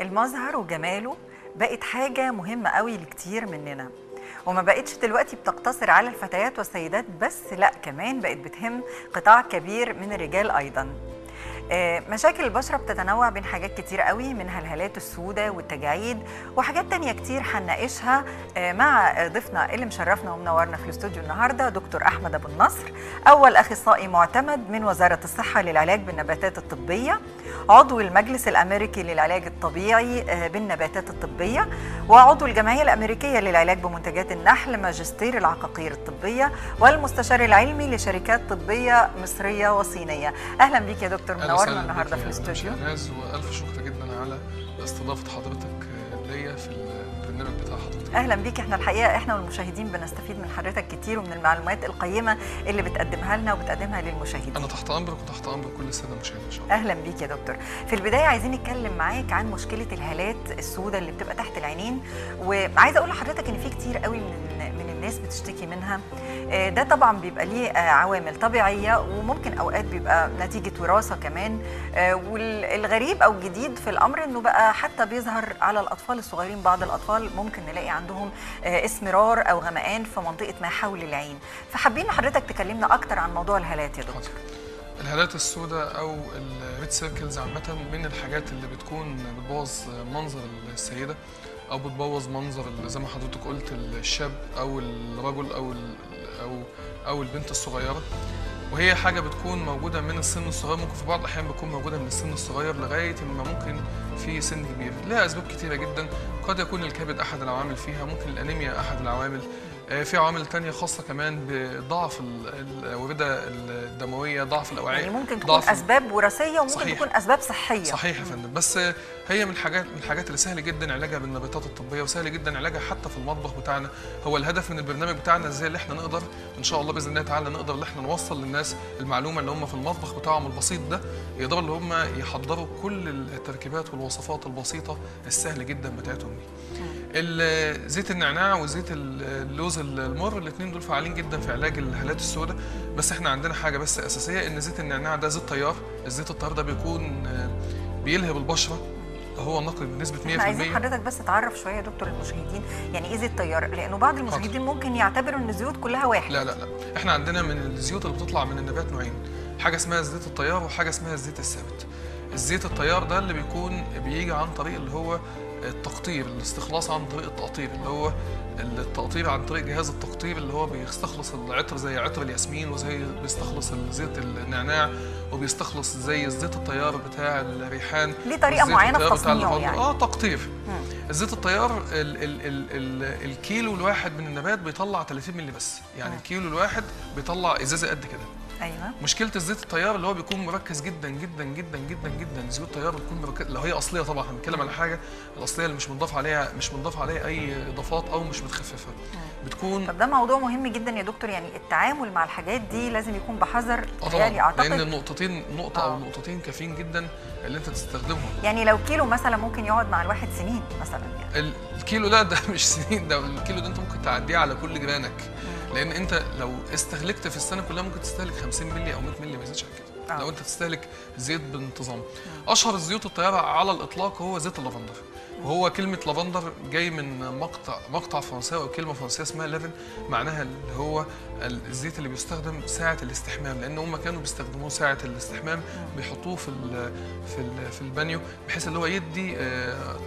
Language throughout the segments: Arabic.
المظهر وجماله بقت حاجة مهمة قوي لكتير مننا، وما بقتش دلوقتي بتقتصر على الفتيات والسيدات بس، لأ كمان بقت بتهم قطاع كبير من الرجال أيضا. مشاكل البشرة بتتنوع بين حاجات كتير قوي، منها الهالات السوداء والتجاعيد وحاجات تانية كتير هنناقشها مع ضيفنا اللي مشرفنا ومنورنا في الاستوديو النهارده دكتور أحمد أبو النصر، أول أخصائي معتمد من وزارة الصحة للعلاج بالنباتات الطبية، عضو المجلس الأمريكي للعلاج الطبيعي بالنباتات الطبية، وعضو الجمعية الأمريكية للعلاج بمنتجات النحل ماجستير العقاقير الطبية، والمستشار العلمي لشركات طبية مصرية وصينية. أهلا بيك يا دكتور، منورنا النهارده في الاستوديو. والف شكر جدا على استضافه حضرتك ليا في البرنامج بتاع حضرتك. اهلا بيك، احنا الحقيقه احنا والمشاهدين بنستفيد من حضرتك كتير ومن المعلومات القيمه اللي بتقدمها لنا وبتقدمها للمشاهدين. انا تحت امرك وتحت امر كل الساده المشاهدين ان شاء الله. اهلا بيك يا دكتور. في البدايه عايزين نتكلم معاك عن مشكله الهالات السوداء اللي بتبقى تحت العينين، وعايزه اقول لحضرتك ان في كتير قوي من الناس بتشتكي منها. ده طبعا بيبقى ليه عوامل طبيعيه، وممكن اوقات بيبقى نتيجه وراثه كمان، والغريب او الجديد في الامر انه بقى حتى بيظهر على الاطفال الصغيرين. بعض الاطفال ممكن نلاقي عندهم اسمرار او غمقان في منطقه ما حول العين، فحابين حضرتك تكلمنا اكتر عن موضوع الهالات يا دكتور. الهالات السوداء او الريد سيركلز عامه من الحاجات اللي بتكون بتبوظ منظر السيده او بتبوظ منظر زي ما حضرتك قلت الشاب او الرجل او البنت الصغيره، وهي حاجه بتكون موجوده من السن الصغير، ممكن في بعض الاحيان بتكون موجوده من السن الصغير لغايه ما ممكن في سن كبير. لها اسباب كتيره جدا، قد يكون الكبد احد العوامل فيها، ممكن الانيميا احد العوامل، في عوامل تانية خاصه كمان بضعف الأوردة الدمويه، ضعف الاوعيه، يعني ممكن تكون اسباب وراثيه وممكن صحيح. تكون اسباب صحيه. صحيح يا فندم، بس هي من الحاجات اللي سهل جدا علاجها بالنباتات الطبيه، وسهل جدا علاجها حتى في المطبخ بتاعنا. هو الهدف من البرنامج بتاعنا ازاي اللي احنا نقدر ان شاء الله باذن الله تعالى نقدر ان احنا نوصل للناس المعلومه اللي هم في المطبخ بتاعهم البسيط ده، يقدروا ان هم يحضروا كل التركيبات والوصفات البسيطه السهل جدا بتاعتهم دي. زيت النعناع وزيت اللوز المر الاثنين دول فعالين جدا في علاج الهالات السوداء، بس احنا عندنا حاجه بس اساسيه، ان زيت النعناع ده زيت طيار. الزيت الطيار ده بيكون بيلهب البشره، هو نقي بنسبه 100%. عايزين حضرتك بس تعرف شويه يا دكتور المشاهدين يعني ايه زيت طيار، لانه بعض المشاهدين ممكن يعتبروا ان الزيوت كلها واحد. لا لا لا، احنا عندنا من الزيوت اللي بتطلع من النبات نوعين، حاجه اسمها زيت الطيار وحاجه اسمها الزيت الثابت. الزيت الطيار ده اللي بيكون بيجي عن طريق اللي هو التقطير، الاستخلاص عن طريق التقطير، اللي هو التقطير عن طريق جهاز التقطير اللي هو بيستخلص العطر زي عطر الياسمين، وزي بيستخلص زيت النعناع، وبيستخلص زي زيت الطيار بتاع الريحان. ليه طريقه معينه في تصنيعه يعني؟ تقطير. زيت الطيار الكيلو الواحد من النبات بيطلع 30 مللي بس، يعني الكيلو الواحد بيطلع ازازه قد كده. ايوه، مشكله الزيت الطيار اللي هو بيكون مركز جدا جدا جدا جدا جدا. زيوت الطيار بتكون مركز لو هي اصليه، طبعا هنتكلم على حاجه الاصليه اللي مش منضاف عليها اي اضافات او مش متخففه بتكون. طب ده موضوع مهم جدا يا دكتور، يعني التعامل مع الحاجات دي لازم يكون بحذر. يعني اعتقد لان نقطتين كافيين جدا اللي انت تستخدمهم. يعني لو كيلو مثلا ممكن يقعد مع الواحد سنين مثلا، يعني الكيلو ده مش سنين، ده الكيلو ده انت ممكن تعديه على كل جيرانك، لان انت لو استهلكت في السنه كلها ممكن تستهلك 50 مللي او 100 مللي، ما يزيدش عن كده لو انت تستهلك زيت بانتظام. اشهر زيوت الطياره على الاطلاق هو زيت اللافندر، وهو كلمه لافندر جاي من مقطع فرنساوي او كلمه فرنسيه اسمها لافن، معناها اللي هو الزيت اللي بيستخدم ساعه الاستحمام، لان هم كانوا بيستخدموه ساعه الاستحمام، بيحطوه في البانيو بحيث اللي هو يدي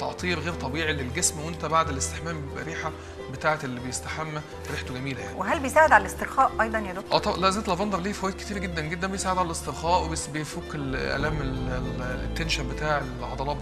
تعطير غير طبيعي للجسم، وانت بعد الاستحمام بيبقى ريحه بتاعه اللي بيستحمى ريحته جميله يعني. وهل بيساعد على الاسترخاء ايضا يا دكتور؟ لا، زيت لافندر ليه فوائد كتير جدا جدا، بيساعد على الاسترخاء وبيفك الالم التنشن بتاع العضلات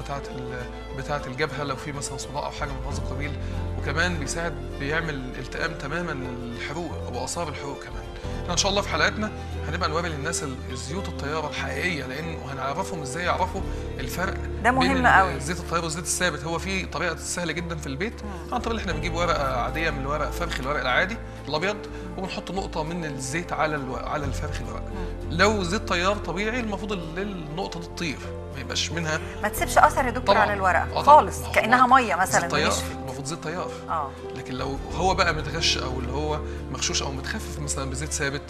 بتاعه الجبهه لو في مثلا صداع او حاجه من هذا القبيل، وكمان بيساعد بيعمل التئام تماما للحروق او اثار الحروق كمان. احنا ان شاء الله في حلقاتنا هنبقى نوري للناس زيوت الطياره الحقيقيه، لان هنعرفهم ازاي يعرفوا الفرق ده مهم قوي بين زيت الطياره والزيت الثابت. هو في طريقه سهله جدا في البيت عن طريق احنا بنجيب ورقه عاديه من الورق فرخ الورق العادي الابيض، وبنحط نقطه من الزيت على الفرخ الورق. لو زيت طيار طبيعي المفروض النقطه دي تطير، ما يبقاش منها، ما تسيبش اثر يا دكتور على الورقه خالص كانها ميه مثلا. المفروض زيت طيار لكن لو هو بقى متغش او اللي هو مغشوش او متخفف مثلا بزيت ثابت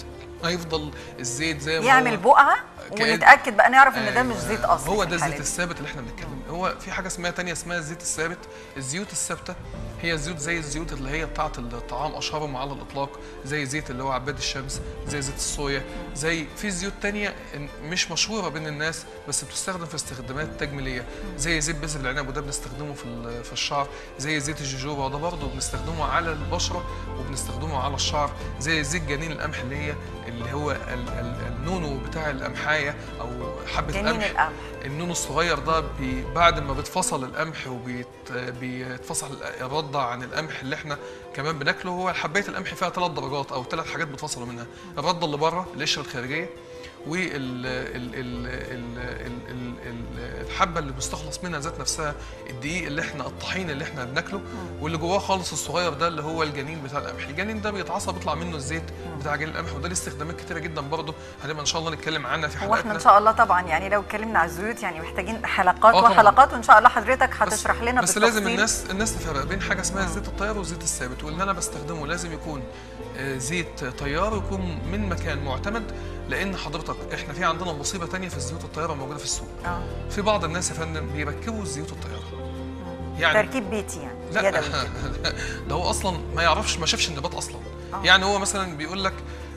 هيفضل الزيت زي ما يعمل بقعه ونتاكد بقى نعرف ان ده مش زيت اصلا. هو ده الزيت الثابت اللي احنا بنتكلم. هو في حاجه اسمها ثانيه اسمها الزيت الثابت. الزيوت الثابته هي الزيوت زي الزيوت اللي هي بتاعه الطعام اشهرهم على الاطلاق، زي زيت اللي هو عباد الشمس، زي زيت الصويا، زي في زيوت ثانيه مش مشهوره بين الناس بس بتستخدم في استخدامات تجميليه، زي زيت بذر العنب وده بنستخدمه في الشعر، زي زيت الجوجوبا وده برضه بنستخدمه على البشره وبنستخدمه على الشعر، زي زيت جنين القمح اللي هو النونو بتاع القمحايه او حبه القمح. النونو الصغير ده بعد ما بيتفصل القمح وبيتفصل الرده عن القمح اللي احنا كمان بناكله. هو حبايه القمح فيها 3 درجات او 3 حاجات بيتفصلوا منها، الرده اللي بره القشره الخارجيه والحبه اللي بنستخلص منها ذات نفسها، الدقيق اللي احنا الطحين اللي احنا بناكله، واللي جواه خالص الصغير ده اللي هو الجنين بتاع القمح. الجنين ده بيتعصى بيطلع منه الزيت بتاع جنين القمح، وده له استخدامات كتيره جدا برضه هنبقى ان شاء الله نتكلم عنها في حلقاتنا. واحنا ان شاء الله طبعا يعني لو اتكلمنا على الزيوت يعني محتاجين حلقات وحلقات، وان شاء الله حضرتك هتشرح لنا بس بالتفصيل. بس لازم الناس تفرق بين حاجه اسمها الزيت الطيار والزيت الثابت، واللي انا بستخدمه لازم يكون زيت طيار ويكون من مكان معتمد، لان حضرتك احنا في عندنا مصيبه ثانيه في الزيوت الطياره موجوده في السوق. في بعض الناس يا فندم بيركبوا الزيوت الطياره يعني تركيب بيتي يعني يدوي. ده هو اصلا ما يعرفش ما شافش النبات اصلا. يعني هو مثلا بيقول لك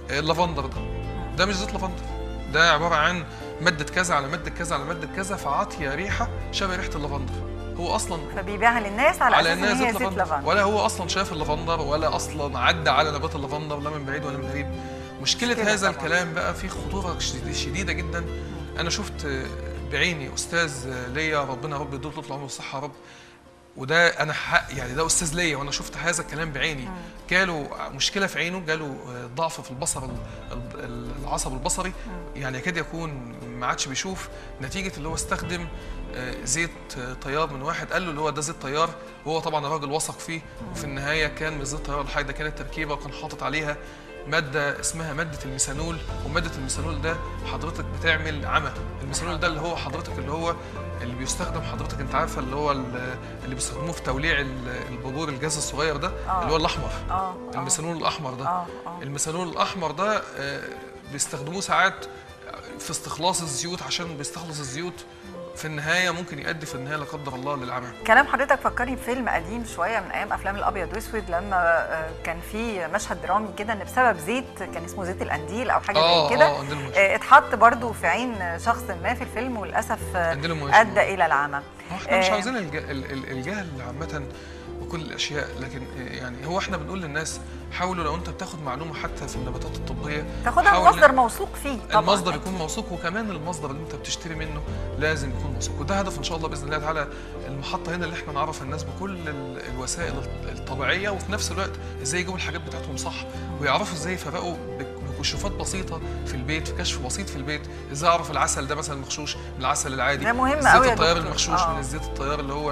اللافندر ده مش زيت لافندر، ده عباره عن ماده كذا على ماده كذا على ماده كذا فعاطيه ريحه شبه ريحه اللافندر، هو اصلا فبيبيعها للناس على اساس ان هي زيت لافندر، ولا هو اصلا شاف اللافندر ولا اصلا عدى على نبات اللافندر لا من بعيد ولا من قريب. مشكلة هذا الكلام بقى فيه خطورة شديدة جدا. أنا شفت بعيني أستاذ ليا ربنا يا رب يديله طول العمر والصحة يا رب، وده أنا حق يعني ده أستاذ ليا وأنا شفت هذا الكلام بعيني. جاله مشكلة في عينه، جاله ضعف في البصر العصب البصري، يعني يكاد يكون ما عادش بيشوف، نتيجة اللي هو استخدم زيت طيار من واحد قال له اللي هو ده زيت طيار، وهو طبعا الراجل وثق فيه، وفي النهاية كان مش زيت طيار ولا حاجة، ده كانت تركيبة وكان حاطط عليها ماده اسمها ماده الميثانول، وماده الميثانول ده حضرتك بتعمل عمى. الميثانول ده اللي هو حضرتك اللي بيستخدم حضرتك انت عارفه اللي هو اللي بيستخدموه في توليع البابور الجاز الصغير ده اللي هو الاحمر. الميثانول الاحمر ده الميثانول الاحمر ده بيستخدموه ساعات في استخلاص الزيوت، عشان بيستخلص الزيوت في النهايه ممكن يؤدي في النهايه لا قدر الله للعمى. كلام حضرتك فكرني بفيلم قديم شويه من ايام افلام الابيض واسود، لما كان في مشهد درامي كده ان بسبب زيت كان اسمه زيت القنديل او حاجه زي كده اتحط برده في عين شخص ما في الفيلم، وللاسف ادى الى العمى. احنا مش عاوزين الجهل عامه وكل الاشياء، لكن يعني هو احنا بنقول للناس حاولوا لو انت بتاخد معلومه حتى في النباتات الطبيه تاخدها من مصدر موثوق فيه، طبعا المصدر يكون موثوق، وكمان المصدر اللي انت بتشتري منه لازم يكون موثوق، وده هدف ان شاء الله باذن الله تعالى المحطه هنا اللي احنا نعرف الناس بكل الوسائل الطبيعيه، وفي نفس الوقت ازاي يجيبوا الحاجات بتاعتهم صح، ويعرفوا ازاي يفرقوا مكشوفات بسيطه في البيت، في كشف بسيط في البيت، ازاي اعرف العسل ده مثلا مغشوش من العسل العادي، زيت الطيار المغشوش من الزيت الطيار اللي هو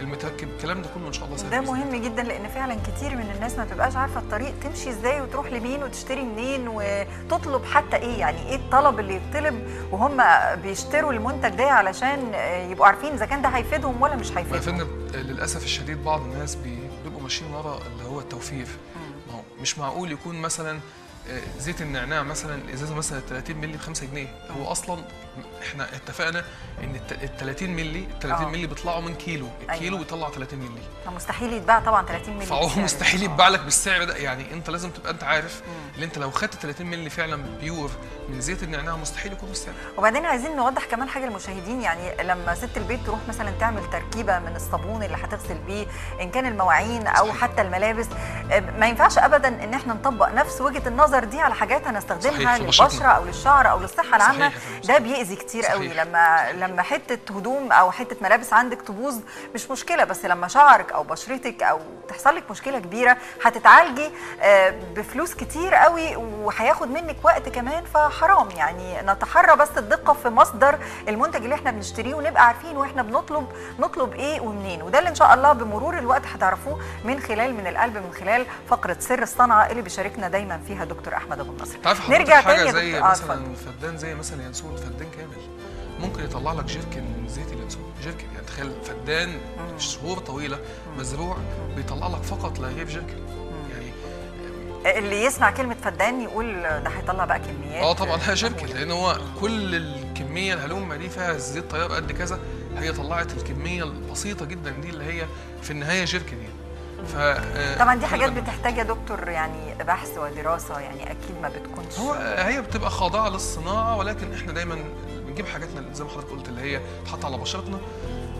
المتركب، الكلام ده كله ان شاء الله سهل. ده مهم جدا لان فعلا كتير من الناس ما بتبقاش عارفه الطريق تمشي ازاي وتروح لمين وتشتري منين وتطلب حتى ايه، يعني ايه الطلب اللي يطلب وهم بيشتروا المنتج ده علشان يبقوا عارفين اذا كان ده هيفيدهم ولا مش هيفيدهم. للاسف الشديد بعض الناس بيبقوا ماشيين ورا اللي هو التوفير. مش معقول يكون مثلا زيت النعناع مثلا ازازه مثلا 30 مللي ب 5 جنيه، هو اصلا احنا اتفقنا ان ال 30 مللي بيطلعوا من كيلو، الكيلو بيطلع 30 مللي، فمستحيل يتباع طبعا 30 مللي، فهو مستحيل يتباع لك بالسعر ده. يعني انت لازم تبقى انت عارف ان انت لو خدت 30 مللي فعلا بيور من زيت النعناع مستحيل يكون بالسعر. وبعدين عايزين نوضح كمان حاجه للمشاهدين، يعني لما ست البيت تروح مثلا تعمل تركيبه من الصابون اللي هتغسل بيه ان كان المواعين او حتى الملابس، ما ينفعش ابدا ان احنا نطبق نفس وجهه النظر دي على حاجات هنستخدمها للبشره او للشعر او للصحه العامه. ده بيأذي كتير قوي. لما حته هدوم او حته ملابس عندك تبوظ مش مشكله، بس لما شعرك او بشرتك او تحصل لك مشكله كبيره هتتعالجي بفلوس كتير قوي وهياخد منك وقت كمان، فحرام يعني نتحرى بس الدقه في مصدر المنتج اللي احنا بنشتريه، ونبقى عارفين واحنا نطلب ايه ومنين، وده اللي ان شاء الله بمرور الوقت هتعرفوه من خلال من القلب، من خلال فقره سر الصنعه اللي بيشاركنا دايما فيها الدكتور أحمد أبو النصر. نرجع تاني زي مثلا فدان، زي مثلا ينسون، فدان كامل ممكن يطلع لك جيركن زيت اليانسون، جيركن يعني تخيل فدان شهور طويله مزروع بيطلع لك فقط لا غير جيركن. يعني اللي يسمع كلمه فدان يقول ده هيطلع بقى كميات. طبعا هشاركك، لان هو كل الكميه الهلومه دي فيها زيت طيار قد كذا، هي طلعت الكميه البسيطه جدا دي اللي هي في النهايه شركه دي. طبعا دي حاجات بتحتاج يا دكتور يعني بحث ودراسه، يعني اكيد ما بتكونش هي بتبقى خاضعه للصناعه، ولكن احنا دايما بنجيب حاجاتنا زي ما حضرتك قلت اللي هي بتتحط على بشرتنا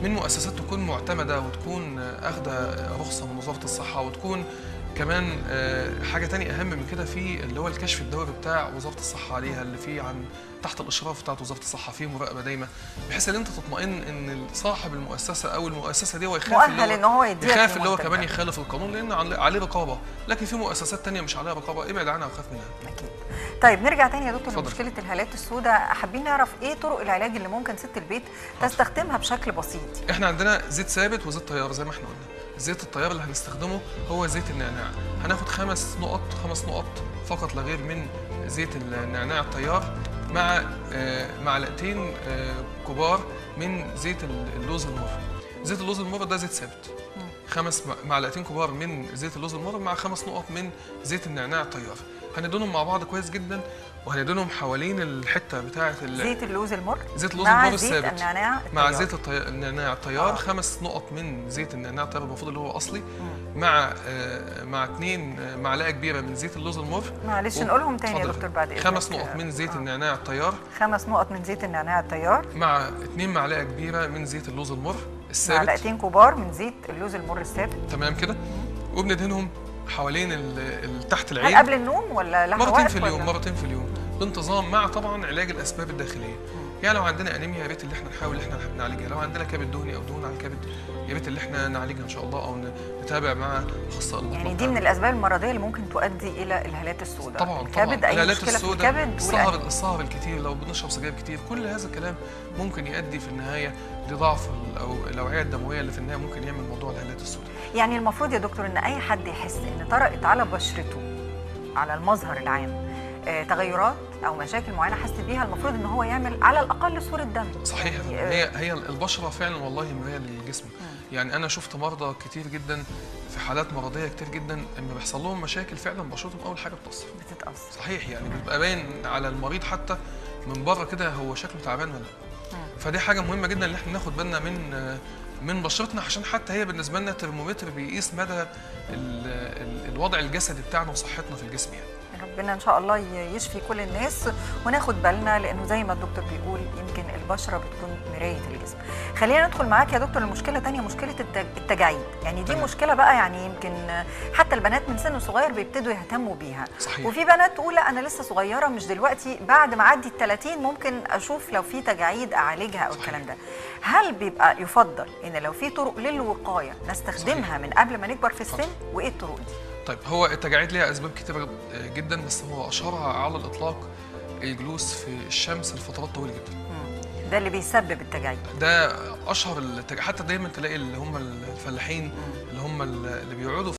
من مؤسسات تكون معتمده وتكون اخده رخصه من وزاره الصحه، وتكون كمان حاجه ثانيه اهم من كده في اللي هو الكشف الدوري بتاع وزاره الصحه عليها، اللي فيه عن تحت الاشراف بتاعت وزاره الصحه، فيه مراقبه دايما بحيث ان انت تطمئن ان صاحب المؤسسه او المؤسسه دي هو يخاف اللي هو كمان يخالف القانون، لان عليه رقابه. لكن في مؤسسات ثانيه مش عليها رقابه، ابعد عنها وخاف منها. اكيد. طيب نرجع ثاني يا دكتور لمشكله الهالات السوداء، حابين نعرف ايه طرق العلاج اللي ممكن ست البيت تستخدمها بشكل بسيط؟ احنا عندنا زيت ثابت وزيت طيار زي ما احنا قلنا. زيت الطيار اللي هنستخدمه هو زيت النعناع، هناخد 5 نقط فقط لا غير من زيت النعناع الطيار، مع 2 معلقتين كبار من زيت اللوز المر. زيت اللوز المر ده زيت ثابت، 5 معلقتين كبار من زيت اللوز المر مع 5 نقط من زيت النعناع الطيار. هندهنهم مع بعض كويس جدا، وهندهنهم حوالين الحته بتاعه زيت اللوز المر، زيت اللوز المر الثابت مع زيت النعناع الطيار، 5 نقط من زيت النعناع الطيار المفروض اللي هو اصلي، مع 2 معلقه كبيره من زيت اللوز المر. معلش نقولهم تاني يا دكتور بعد اذنك. 5 نقط من زيت النعناع الطيار، 5 نقط من زيت النعناع الطيار مع 2 معلقه كبيره من زيت اللوز المر الثابت، 2 معلقتين كبار من زيت اللوز المر الثابت. تمام كده. وبندهنهم حوالين تحت العين. قبل النوم ولا لحد مرتين في اليوم؟ مرتين في اليوم بانتظام، مع طبعا علاج الاسباب الداخليه. يعني لو عندنا انيميا يا ريت اللي احنا نحاول احنا نعالجها، لو عندنا كبد دهني او دهون على الكبد يا ريت اللي احنا نعالجها ان شاء الله، او نتابع مع اخصائي البطنه. يعني دي من الاسباب المرضيه اللي ممكن تؤدي الى الهالات السوداء. طبعا الكبد، اي مشكله في الكبد، السهر الكتير، لو بنشرب سجاير كتير، كل هذا الكلام ممكن يؤدي في النهايه لضعف او الاوعيه الدمويه اللي في النهايه ممكن يعمل موضوع الهالات السوداء. يعني المفروض يا دكتور ان اي حد يحس ان طرأت على بشرته، على المظهر العام، تغيرات او مشاكل معينه حس بيها، المفروض ان هو يعمل على الاقل صوره دم. صحيح. يعني هي البشره فعلا والله مرايه للجسم. يعني انا شفت مرضى كتير جدا في حالات مرضيه كتير جدا لما بيحصل لهم مشاكل فعلا بشرتهم اول حاجه بتتاثر. صحيح. يعني بيبقى باين على المريض حتى من بره كده هو شكله تعبان ولا لا. فدي حاجه مهمه جدا ان احنا ناخد بالنا من بشرتنا، عشان حتى هي بالنسبه لنا ترمومتر بيقيس مدى الوضع الجسدي بتاعنا وصحتنا في الجسم. يعني ربنا ان شاء الله يشفي كل الناس وناخد بالنا، لانه زي ما الدكتور بيقول يمكن البشره بتكون مرايه الجسم. خلينا ندخل معاك يا دكتور لمشكله ثانيه، مشكله التجاعيد. يعني دي مشكله بقى يعني يمكن حتى البنات من سن صغير بيبتدوا يهتموا بيها. صحيح. وفي بنات تقول انا لسه صغيره مش دلوقتي، بعد ما اعدي ال30 ممكن اشوف لو في تجاعيد اعالجها او الكلام ده. هل بيبقى يفضل ان لو في طرق للوقايه نستخدمها من قبل ما نكبر في السن، وايه الطرق دي؟ طيب هو التجاعيد ليها اسباب كتيره جدا، بس هو اشهرها على الاطلاق الجلوس في الشمس لفترات طويله جدا. ده اللي بيسبب التجاعيد. ده اشهر حتى دايما تلاقي اللي هم الفلاحين اللي هم اللي بيقعدوا